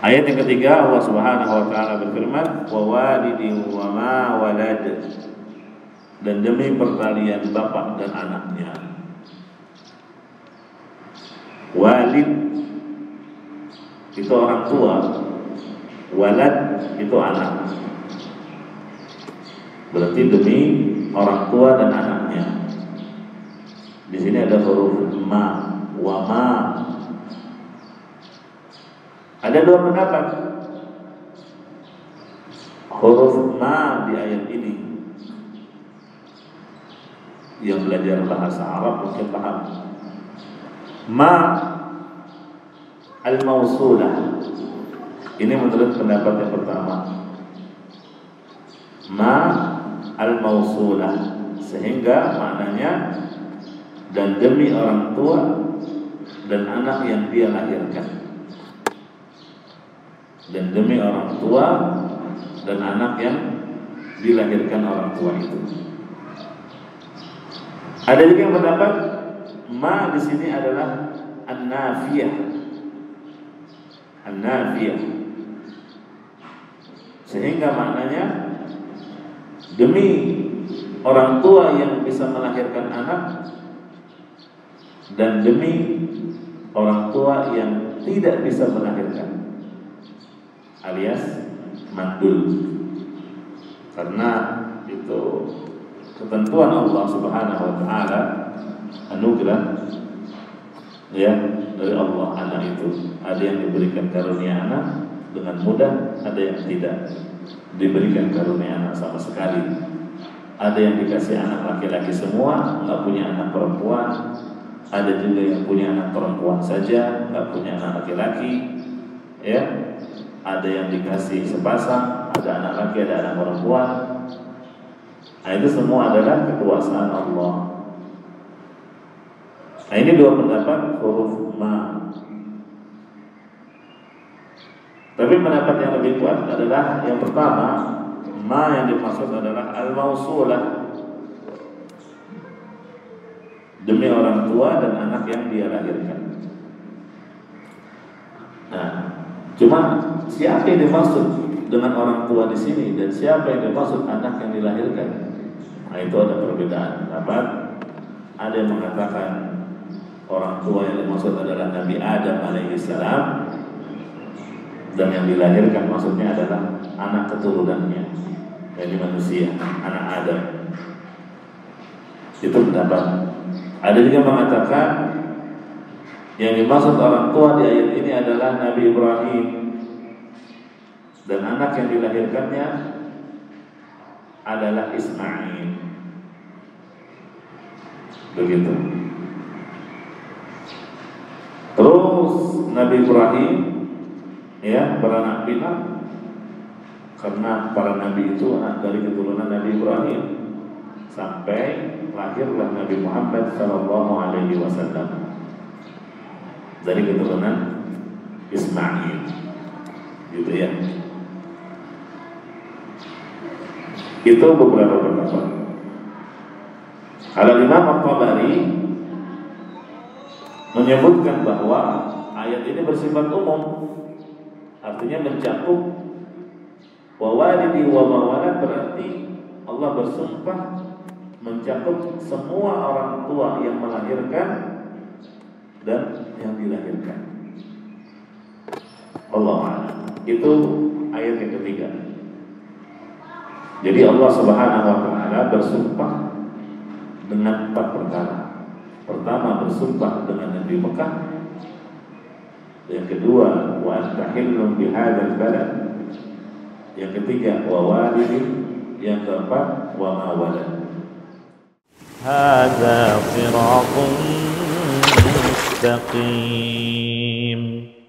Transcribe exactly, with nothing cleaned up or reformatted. Ayat yang ketiga, Allah Subhanahu wa taala berfirman, "Wa walidin wa ma walad." Dan demi pertalian bapak dan anaknya. Walid itu orang tua, walad itu anak. Berarti demi orang tua dan anaknya. Di sini ada huruf ma, wa ma. Ada dua pendapat. Huruf ma di ayat ini, yang belajar bahasa Arab mungkin paham. Ma al-mausulah. Ini menurut pendapat yang pertama. Ma al-mausulah, sehingga maknanya dan demi orang tua dan anak yang dia lahirkan. Dan demi orang tua dan anak yang dilahirkan orang tua itu. Ada juga yang pendapat ma di sini adalah an-nafiyah. An-nafiyah. Sehingga maknanya demi orang tua yang bisa melahirkan anak dan demi orang tua yang tidak bisa melahirkan, alias mandul. Karena itu ketentuan Allah Subhanahu wa taala, anugerah ya dari Allah anak itu. Ada yang diberikan karunia anak dengan mudah, ada yang tidak diberikan karunia anak sama sekali. Ada yang dikasih anak laki-laki semua, enggak punya anak perempuan. Ada juga yang punya anak perempuan saja, enggak punya anak laki-laki. Ya. Ada yang dikasih sepasang, ada anak laki, ada anak perempuan. Nah, itu semua adalah kekuasaan Allah. Nah, ini dua pendapat huruf ma. Tapi pendapat yang lebih kuat adalah yang pertama, ma yang dimaksud adalah al-mausulah, demi orang tua dan anak yang dia lahirkan. Nah, cuma siapa yang dimaksud dengan orang tua di sini dan siapa yang dimaksud anak yang dilahirkan? Nah, itu ada perbedaan pendapat. Ada yang mengatakan orang tua yang dimaksud adalah Nabi Adam alaihissalam dan yang dilahirkan maksudnya adalah anak keturunannya, yaitu manusia, anak Adam. Itu pendapat. Ada juga mengatakan yang dimaksud orang tua di ayat ini adalah Nabi Ibrahim dan anak yang dilahirkannya adalah Ismail. Begitu. Terus Nabi Ibrahim ya beranak pinak karena para nabi itu anak dari keturunan Nabi Ibrahim sampai lahirlah Nabi Muhammad Shallallahu Alaihi Wasallam dari keturunan Ismail, gitu ya. Itu beberapa pendapat. Al-Imam Ath-Thabari menyebutkan bahwa ayat ini bersifat umum, artinya mencakup wa walidi wa ma walad, berarti Allah bersumpah mencakup semua orang tua yang melahirkan dan yang dilahirkan. Allah. Itu ayat yang ketiga. Jadi Allah Subhanahu wa taala bersumpah dengan empat perkara. Pertama, bersumpah dengan negeri Mekah. Yang kedua, wa antahillu bihadzal balad. Yang ketiga, wa walidin. Yang keempat, wa ma walad. Hadza siraqun مستقيم